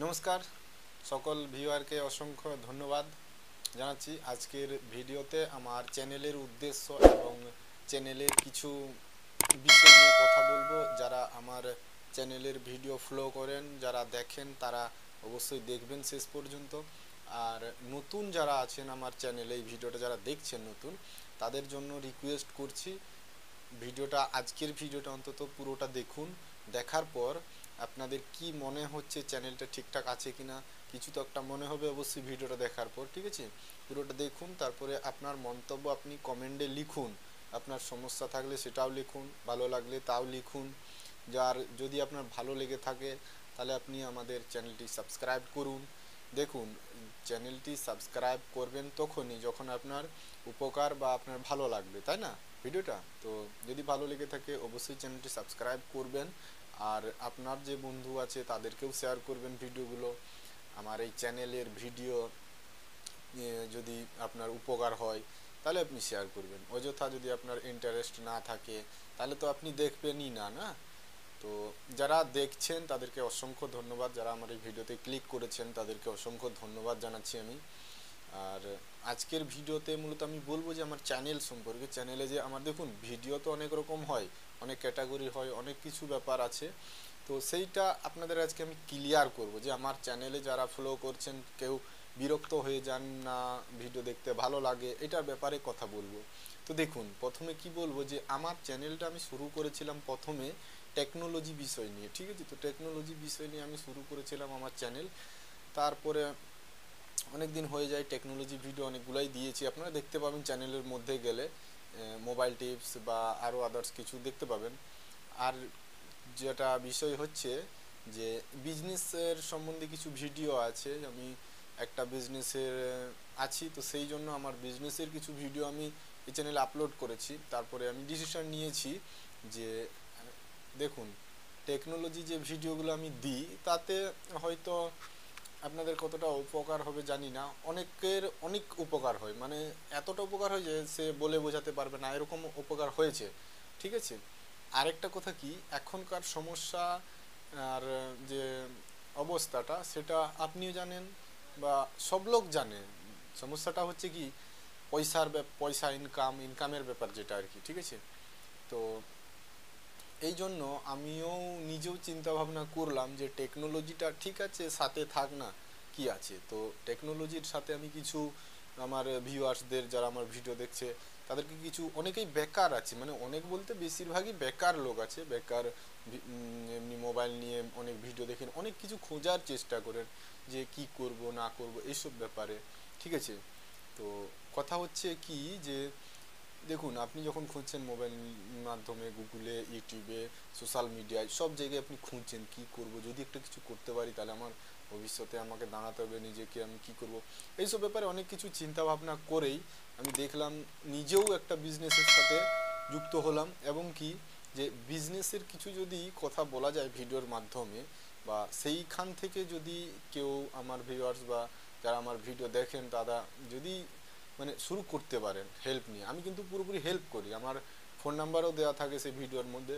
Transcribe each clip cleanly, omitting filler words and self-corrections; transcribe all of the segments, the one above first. नमस्कार सकल भिवारके असंख्य धन्यवाद जानाच्छि। आजकेर भिडियोते आमार चैनेलेर उद्देश्य एबं चैनेलेर किछु विषय निये कथा बोलबो। जारा आमार चैनेलेर भिडियो फलो करेन, जारा देखेन तारा अवश्यई देखबेन शेष पर्यन्त। आर नतून जारा आछेन आमार चैनेले भिडियोटा जारा देखछेन नतून, तादेर जन्य रिक्वेस्ट करछि भिडियोटा आजकेर भिडियोटा अंतत पुरोटा देखुन। देखार पर আপনাদের কি মনে হচ্ছে চ্যানেলটা ঠিকঠাক আছে কিনা কিছু তো একটা মনে হবে অবশ্যই ভিডিওটা দেখার পর, ঠিক আছে? পুরোটা দেখুন, তারপরে আপনার মন্তব্য আপনি কমেন্টে লিখুন। আপনার সমস্যা থাকলে সেটাও লিখুন, ভালো লাগলে তাও লিখুন। যার যদি আপনার ভালো লেগে থাকে তাহলে আপনি আমাদের চ্যানেলটি সাবস্ক্রাইব করুন। দেখুন, চ্যানেলটি সাবস্ক্রাইব করবেন তখনই যখন আপনার উপকার বা আপনার ভালো লাগবে, তাই না? ভিডিওটা তো যদি ভালো লেগে থাকে অবশ্যই চ্যানেলটি সাবস্ক্রাইব করবেন। আর আপনার যে বন্ধু আছে তাদেরকেও শেয়ার করবেন ভিডিওগুলো। আমার এই চ্যানেলের ভিডিও যদি আপনার উপকার হয় তাহলে আপনি শেয়ার করবেন, অযথা যদি আপনার ইন্টারেস্ট না থাকে তাহলে তো আপনি দেখবেনই না, না? তো যারা দেখছেন তাদেরকে অসংখ্য ধন্যবাদ, যারা আমার এই ভিডিওতে ক্লিক করেছেন তাদেরকে অসংখ্য ধন্যবাদ জানাচ্ছি আমি। আর আজকের ভিডিওতে মূলত আমি বলবো যে আমার চ্যানেল সম্পর্কে। চ্যানেলে যে আমার দেখুন ভিডিও তো অনেক রকম হয়, অনেক ক্যাটাগরি হয়, অনেক কিছু ব্যাপার আছে। তো সেইটা আপনাদের আজকে আমি ক্লিয়ার করব যে আমার চ্যানেলে যারা ফলো করছেন কেউ বিরক্ত হয়ে যান না, ভিডিও দেখতে ভালো লাগে, এটার ব্যাপারে কথা বলবো। তো দেখুন, প্রথমে কি বলবো যে আমার চ্যানেলটা আমি শুরু করেছিলাম প্রথমে টেকনোলজি বিষয় নিয়ে, ঠিক আছে? তো টেকনোলজি বিষয় নিয়ে আমি শুরু করেছিলাম আমার চ্যানেল। তারপরে অনেক দিন হয়ে যায়, টেকনোলজি ভিডিও অনেকগুলাই দিয়েছি, আপনারা দেখতে পাবেন চ্যানেলের মধ্যে গেলে মোবাইল টিপস বা আরও আদার্স কিছু দেখতে পাবেন। আর যেটা বিষয় হচ্ছে যে বিজনেসের সম্বন্ধে কিছু ভিডিও আছে। আমি একটা বিজনেসের আছি, তো সেই জন্য আমার বিজনেসের কিছু ভিডিও আমি এই চ্যানেলে আপলোড করেছি। তারপরে আমি ডিসিশন নিয়েছি যে দেখুন, টেকনোলজি যে ভিডিওগুলো আমি দিই তাতে হয়তো আপনাদের কতটা উপকার হবে জানি না, অনেকের অনেক উপকার হয়, মানে এতটা উপকার হয় যে সে বলে বোঝাতে পারবে না, এরকম উপকার হয়েছে, ঠিক আছে? আরেকটা কথা কি, এখনকার সমস্যা আর যে অবস্থাটা সেটা আপনিও জানেন বা সব লোক জানে। সমস্যাটা হচ্ছে কি পয়সা ইনকামের ব্যাপার যেটা আর কি, ঠিক আছে? তো এই জন্য আমিও নিজেও চিন্তাভাবনা করলাম যে টেকনোলজিটা ঠিক আছে সাথে থাক না, কি আছে। তো টেকনোলজির সাথে আমি কিছু আমার ভিউয়ার্সদের যারা আমার ভিডিও দেখছে তাদেরকে কিছু, অনেকেই বেকার আছে, মানে অনেক বলতে বেশিরভাগই বেকার লোক আছে, বেকার এমনি মোবাইল নিয়ে অনেক ভিডিও দেখেন, অনেক কিছু খোঁজার চেষ্টা করেন যে কি করব না করব এইসব ব্যাপারে, ঠিক আছে? তো কথা হচ্ছে কি যে দেখুন, আপনি যখন খুঁজছেন মোবাইল মাধ্যমে, গুগলে, ইউটিউবে, সোশ্যাল মিডিয়ায়, সব জায়গায় আপনি খুঁজছেন কি করব, যদি একটা কিছু করতে পারি তাহলে আমার ভবিষ্যতে আমাকে দাঁড়াতে হবে, নিজেকে আমি কি করব, এইসব ব্যাপারে অনেক কিছু চিন্তাভাবনা করেই আমি দেখলাম, নিজেও একটা বিজনেসের সাথে যুক্ত হলাম। এবং কি যে বিজনেসের কিছু যদি কথা বলা যায় ভিডিওর মাধ্যমে বা সেইখান থেকে যদি কেউ আমার ভিউয়ার্স বা যারা আমার ভিডিও দেখেন তারা যদি মানে শুরু করতে পারেন হেল্প নিয়ে, আমি কিন্তু পুরোপুরি হেল্প করি। আমার ফোন নাম্বারও দেওয়া থাকে সেই ভিডিওর মধ্যে,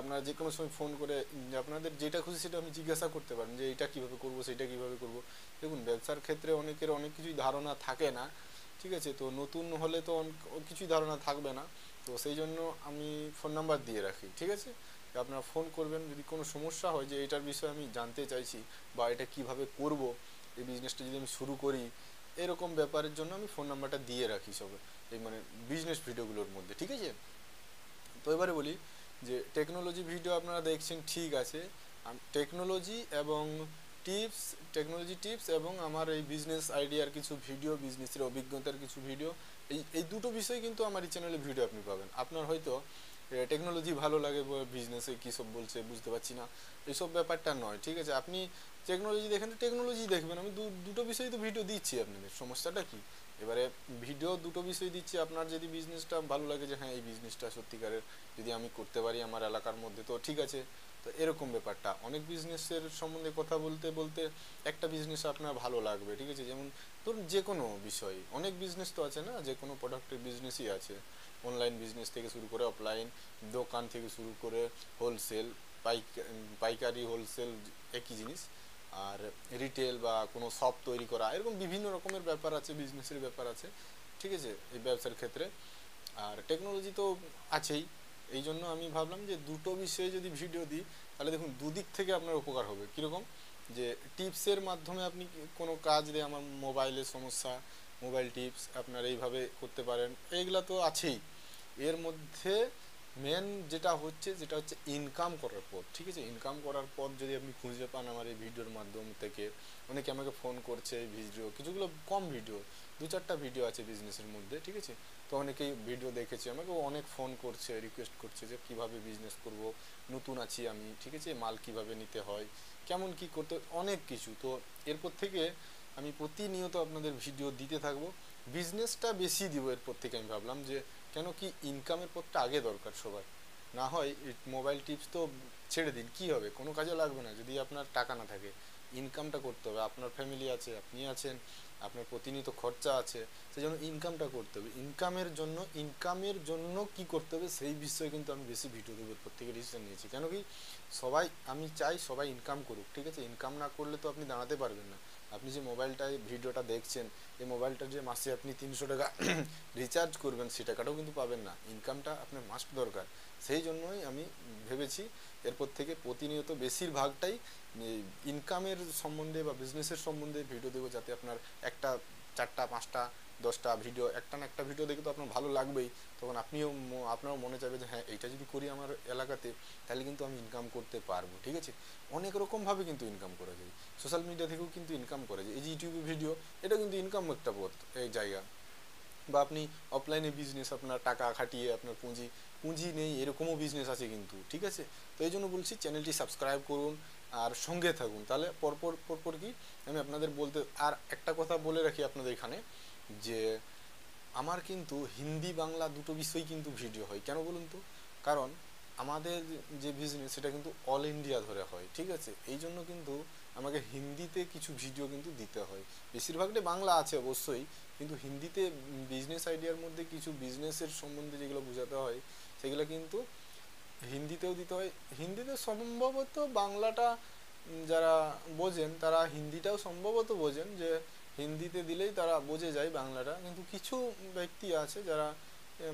আপনারা যে কোনো সময় ফোন করে আপনাদের যেটা খুশি সেটা আমি জিজ্ঞাসা করতে পারেন যে এটা কীভাবে করবো সেটা কীভাবে করবো। দেখুন, ব্যবসার ক্ষেত্রে অনেকের অনেক কিছুই ধারণা থাকে না, ঠিক আছে? তো নতুন হলে তো কিছুই ধারণা থাকবে না, তো সেই জন্য আমি ফোন নাম্বার দিয়ে রাখি, ঠিক আছে? আপনারা ফোন করবেন যদি কোনো সমস্যা হয় যে এটার বিষয়ে আমি জানতে চাইছি বা এটা কীভাবে করব, এই বিজনেসটা যদি আমি শুরু করি, এরকম ব্যাপারের জন্য আমি ফোন নাম্বারটা দিয়ে রাখি সবে এই মানে বিজনেস ভিডিওগুলোর মধ্যে, ঠিক আছে? তো এবারে বলি যে টেকনোলজি ভিডিও আপনারা দেখছেন, ঠিক আছে? টেকনোলজি এবং টিপস, টেকনোলজি টিপস এবং আমার এই বিজনেস আইডিয়ার কিছু ভিডিও, বিজনেসের অভিজ্ঞতার কিছু ভিডিও, এই দুটো বিষয় কিন্তু আমার এই চ্যানেলে ভিডিও আপনি পাবেন। আপনার হয়তো টেকনোলজি ভালো লাগে, বিজনেসে কী সব বলছে বুঝতে পারছি না, এইসব ব্যাপারটা নয়, ঠিক আছে? আপনি টেকনোলজি দেখেন তো টেকনোলজি দেখবেন, আমি দুটো বিষয় তো ভিডিও দিচ্ছি আপনাদের, সমস্যাটা কি? এবারে ভিডিও দুটো বিষয় দিচ্ছি, আপনার যদি বিজনেসটা ভালো লাগে যে হ্যাঁ এই বিজনেসটা সত্যিকারের যদি আমি করতে পারি আমার এলাকার মধ্যে, তো ঠিক আছে। তো এরকম ব্যাপারটা অনেক বিজনেসের সম্বন্ধে কথা বলতে বলতে একটা বিজনেস আপনার ভালো লাগবে, ঠিক আছে? যেমন ধরুন যে কোনো বিষয়, অনেক বিজনেস তো আছে না, যে কোনো প্রোডাক্টের বিজনেসই আছে, অনলাইন বিজনেস থেকে শুরু করে অফলাইন দোকান থেকে শুরু করে হোলসেল, পাইকারি, হোলসেল একই জিনিস। আর রিটেল বা কোনো শপ তৈরি করা এরকম বিভিন্ন রকমের ব্যাপার আছে, বিজনেসের ব্যাপার আছে, ঠিক আছে, এই ব্যবসার ক্ষেত্রে। আর টেকনোলজি তো আছেই, এই জন্য আমি ভাবলাম যে দুটো বিষয়ে যদি ভিডিও দিই তাহলে দেখুন দুদিক থেকে আপনার উপকার হবে। কীরকম? যে টিপসের মাধ্যমে আপনি কোনো কাজ দিয়ে আমার মোবাইলের সমস্যা, মোবাইল টিপস আপনার এইভাবে করতে পারেন, এইগুলা তো আছেই। এর মধ্যে মেন যেটা হচ্ছে ইনকাম করার পথ, ঠিক আছে। ইনকাম করার পথ যদি আপনি খুঁজে পান আমার এই ভিডিওর মাধ্যম থেকে, অনেকে আমাকে ফোন করছে এই ভিডিও, কিছুগুলো কম ভিডিও, 2-4টা ভিডিও আছে বিজনেসের মধ্যে, ঠিক আছে। তো অনেকেই ভিডিও দেখেছে, আমাকে অনেক ফোন করছে, রিকোয়েস্ট করছে যে কীভাবে বিজনেস করব, নতুন আছি আমি, ঠিক আছে, মাল কীভাবে নিতে হয়, কেমন কি করতে, অনেক কিছু। তো এরপর থেকে আমি প্রতিনিয়ত আপনাদের ভিডিও দিতে থাকবো, বিজনেসটা বেশি দিব। এরপর থেকে আমি ভাবলাম যে কেন কি ইনকামের পথটা আগে দরকার সবার, না হয় মোবাইল টিপস তো ছেড়ে দিন, কি হবে, কোনো কাজে লাগবে না যদি আপনার টাকা না থাকে। ইনকামটা করতে হবে, আপনার ফ্যামিলি আছে, আপনি আছেন, আপনার প্রতিনিয়ত খরচা আছে, সেই জন্য ইনকামটা করতে হবে। ইনকামের জন্য কি করতে হবে সেই বিষয়ে কিন্তু আমি বেশি ভিডিও দেবো, প্রত্যেকে ডিসিশন নিয়েছি। কেন কি সবাই, আমি চাই সবাই ইনকাম করুক, ঠিক আছে। ইনকাম না করলে তো আপনি দাঁড়াতে পারবেন না। আপনি যে মোবাইলটায় ভিডিওটা দেখছেন, এই মোবাইলটা যে মাসে আপনি 300 টাকা রিচার্জ করবেন, সে টাকাটাও কিন্তু পাবেন না। ইনকামটা আপনার মাস্ট দরকার, সেই জন্যই আমি ভেবেছি এরপর থেকে প্রতিনিয়ত বেশিরভাগটাই ইনকামের সম্বন্ধে বা বিজনেসের সম্বন্ধে ভিডিও দেবো, যাতে আপনার 1টা 4টা 5টা 10টা ভিডিও, একটা না একটা ভিডিও দেখে তো আপনার ভালো লাগবেই, তখন আপনারও মনে চাইবে যে হ্যাঁ এইটা যদি করি আমার এলাকাতে তাহলে কিন্তু আমি ইনকাম করতে পারবো, ঠিক আছে। অনেক রকমভাবে কিন্তু ইনকাম করা যায়, সোশ্যাল মিডিয়া থেকেও কিন্তু ইনকাম করা যায়। এই যে ইউটিউবে ভিডিও, এটা কিন্তু ইনকাম একটা পথ, এই জায়গা। বা আপনি অফলাইনে বিজনেস, আপনার টাকা খাটিয়ে, আপনার পুঁজি নেই এরকমও বিজনেস আছে কিন্তু, ঠিক আছে। তো এই জন্য বলছি চ্যানেলটি সাবস্ক্রাইব করুন আর সঙ্গে থাকুন, তাহলে পরপর কি আমি আপনাদের বলতে। আর একটা কথা বলে রাখি আপনাদের এখানে, যে আমার কিন্তু হিন্দি বাংলা দুটো বিষয় কিন্তু ভিডিও হয়। কেন বলুন তো? কারণ আমাদের যে বিজনেস সেটা কিন্তু অল ইন্ডিয়া ধরে হয়, ঠিক আছে। এই জন্য কিন্তু আমাকে হিন্দিতে কিছু ভিডিও কিন্তু দিতে হয়, বেশিরভাগটাই বাংলা আছে অবশ্যই, কিন্তু হিন্দিতে বিজনেস আইডিয়ার মধ্যে কিছু বিজনেসের সম্বন্ধে যেগুলো বোঝাতে হয় সেগুলো কিন্তু হিন্দিতেও দিতে হয়। হিন্দিতে সম্ভবত বাংলাটা যারা বোঝেন তারা হিন্দিটাও সম্ভবত বোঝেন, যে হিন্দিতে দিলেই তারা বোঝে যায় বাংলাটা, কিন্তু কিছু ব্যক্তি আছে যারা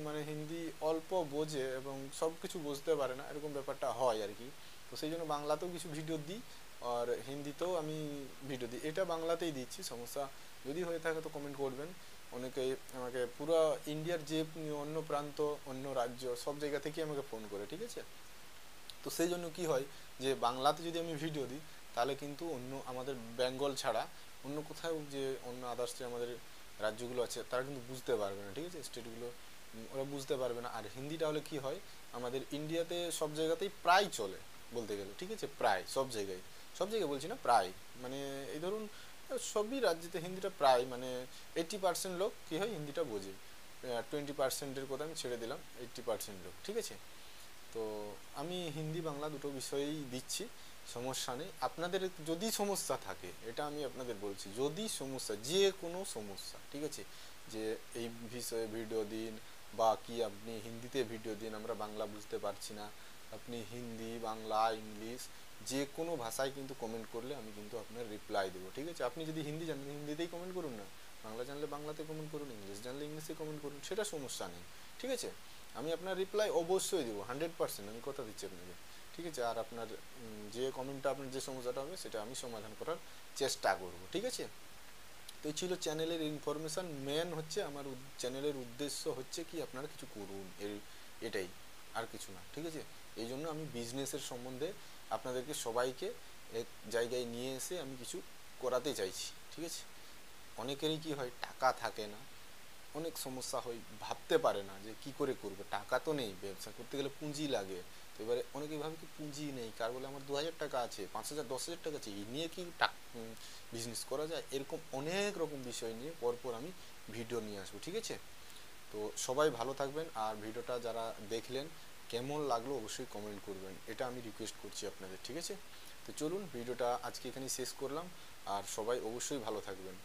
মানে হিন্দি অল্প বোঝে এবং সব কিছু বুঝতে পারে না, এরকম ব্যাপারটা হয় আর কি। তো সেই জন্য বাংলাতেও কিছু ভিডিও দিই আর হিন্দিতেও আমি ভিডিও দিই। এটা বাংলাতেই দিচ্ছি, সমস্যা যদি হয়ে থাকে তো কমেন্ট করবেন। অনেকেই আমাকে পুরো ইন্ডিয়ার যে অন্য প্রান্ত, অন্য রাজ্য, সব জায়গা থেকে আমাকে ফোন করে, ঠিক আছে। তো সেই জন্য কি হয় যে বাংলাতে যদি আমি ভিডিও দিই তাহলে কিন্তু অন্য আমাদের বেঙ্গল ছাড়া অন্য কোথাও যে অন্য আদার্স যে আমাদের রাজ্যগুলো আছে তারা কিন্তু বুঝতে পারবে না, ঠিক আছে, স্টেটগুলো ওরা বুঝতে পারবে না। আর হিন্দিটা হলে কি হয়, আমাদের ইন্ডিয়াতে সব জায়গাতেই প্রায় চলে বলতে গেলে, ঠিক আছে, প্রায় সব জায়গায় বলছি না, প্রায় মানে এই ধরুন সবই রাজ্যেতে হিন্দিটা প্রায় মানে 80% লোক কী হয় হিন্দিটা বোঝে। 20%-এর কথা আমি ছেড়ে দিলাম, 80% লোক, ঠিক আছে। তো আমি হিন্দি বাংলা দুটো বিষয়েই দিচ্ছি, সমস্যা নেই। আপনাদের যদি সমস্যা থাকে, এটা আমি আপনাদের বলছি, যদি সমস্যা, যে কোনো সমস্যা, ঠিক আছে, যে এই বিষয়ে ভিডিও দিন বা কি আপনি হিন্দিতে ভিডিও দিন, আমরা বাংলা বুঝতে পারছি না, আপনি হিন্দি বাংলা ইংলিশ যে কোনো ভাষায় কিন্তু কমেন্ট করলে আমি কিন্তু আপনার রিপ্লাই দেবো, ঠিক আছে। আপনি যদি হিন্দি জানেন হিন্দিতেই কমেন্ট করুন না, বাংলা জানলে বাংলাতে কমেন্ট করুন, ইংলিশ জানলে ইংলিশে কমেন্ট করুন, সেটা সমস্যা নেই, ঠিক আছে। আমি আপনার রিপ্লাই অবশ্যই দেবো, 100%, আমি কথা দিচ্ছি আপনাকে, ঠিক আছে। আর আপনার যে কমেন্টটা, আপনার যে সমস্যাটা হবে সেটা আমি সমাধান করার চেষ্টা করব, ঠিক আছে। তো এই ছিল চ্যানেলের ইনফরমেশান। মেন হচ্ছে আমার চ্যানেলের উদ্দেশ্য হচ্ছে কি আপনারা কিছু করুন, এটাই, আর কিছু না, ঠিক আছে। এই জন্য আমি বিজনেসের সম্বন্ধে আপনাদেরকে সবাইকে এক জায়গায় নিয়ে এসে আমি কিছু করাতে চাইছি, ঠিক আছে। অনেকেরই কি হয় টাকা থাকে না, অনেক সমস্যা হয়, ভাবতে পারে না যে কি করে করবে, টাকা তো নেই, ব্যবসা করতে গেলে পুঁজি লাগে। তো এবারে অনেকেই ভাবে কি পুঁজি নেই, কার বলে আমার 2000 টাকা আছে, 5000, 10,000 টাকা আছে, এই নিয়ে কি বিজনেস করা যায়, এরকম অনেক রকম বিষয় নিয়ে পরপর আমি ভিডিও নিয়ে আসবো, ঠিক আছে। তো সবাই ভালো থাকবেন, আর ভিডিওটা যারা দেখলেন কেমন লাগলো অবশ্যই কমেন্ট করবেন, এটা আমি রিকোয়েস্ট করছি আপনাদের, ঠিক আছে। তো চলুন ভিডিওটা আজকে এখানেই শেষ করলাম, আর সবাই অবশ্যই ভালো থাকবেন।